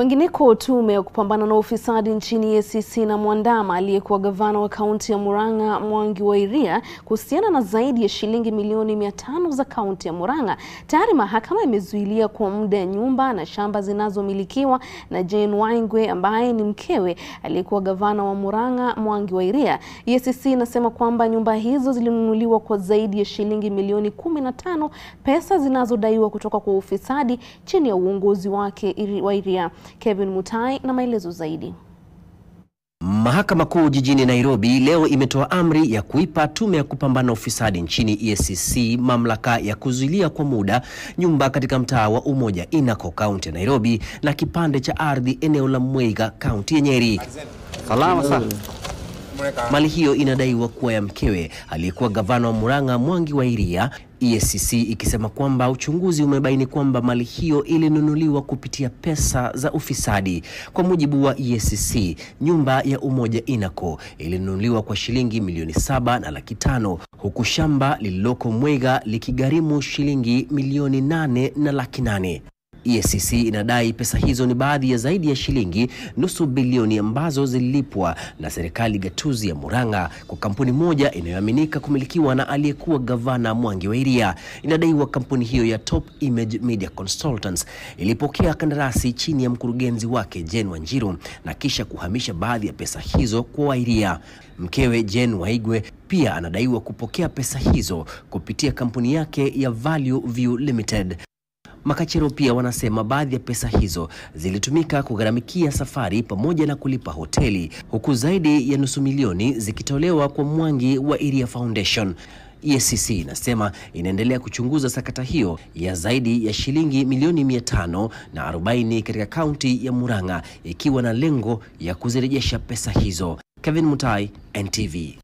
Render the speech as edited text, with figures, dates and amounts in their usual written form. Kwengineko, tume ya kupambana na ufisadi nchini EACC na mwandama aliyekuwa gavana wa kaunti ya Murang'a Mwangi wa Iria kuhusiana na zaidi ya shilingi milioni 500 za kaunti ya Murang'a. Tayari mahakama imezuilia kwa muda nyumba na shamba zinazomilikiwa na Jane Waigwe ambaye ni mkewe aliyekuwa gavana wa Murang'a Mwangi wa Iria. EACC inasema kwamba nyumba hizo zilinunuliwa kwa zaidi ya shilingi milioni 15, pesa zinazodaiwa kutoka kwa ufisadi chini ya uongozi wake wa Iria. Kevin Mutai na maelezo zaidi. Mahakama Kuu jijini Nairobi leo imetoa amri ya kuipa tume ya kupambana ufisadi nchini EACC mamlaka ya kuzuilia kwa muda nyumba katika mtaa wa Umoja Inako kaunti ya Nairobi na kipande cha ardhi eneo la Mwega kaunti ya Nyeri. Salama sana. Mali hiyo inadaiwa kuwa ya mkewe aliyekuwa gavana wa Murang'a Mwangi wa Iria. EACC ikisema kwamba uchunguzi umebaini kwamba mali hiyo ilinunuliwa kupitia pesa za ufisadi. Kwa mujibu wa EACC, nyumba ya Umoja Inako ilinunuliwa kwa shilingi milioni 7 na laki 5, huku shamba lililoko Mwega likigharimu shilingi milioni 8 na laki 8. EACC inadai pesa hizo ni baadhi ya zaidi ya shilingi nusu bilioni ambazo zilipwa na serikali gatuzi ya Murang'a kwa kampuni moja inayoaminika kumilikiwa na aliyekuwa gavana Mwangi wa Iria. Inadaiwa kampuni hiyo ya Top Image Media Consultants ilipokea kandarasi chini ya mkurugenzi wake Jane Wanjiru na kisha kuhamisha baadhi ya pesa hizo kwa Wairia. Mkewe Jane Waigwe pia anadaiwa kupokea pesa hizo kupitia kampuni yake ya Value View Limited. Makachero pia wanasema baadhi ya pesa hizo zilitumika kugharamikia safari pamoja na kulipa hoteli, huku zaidi ya nusu milioni zikitolewa kwa Mwangi wa Iria Foundation. EACC inasema inaendelea kuchunguza sakata hiyo ya zaidi ya shilingi milioni 540 katika kaunti ya Murang'a ikiwa na lengo ya kuzirejesha pesa hizo. Kevin Mutai, NTV.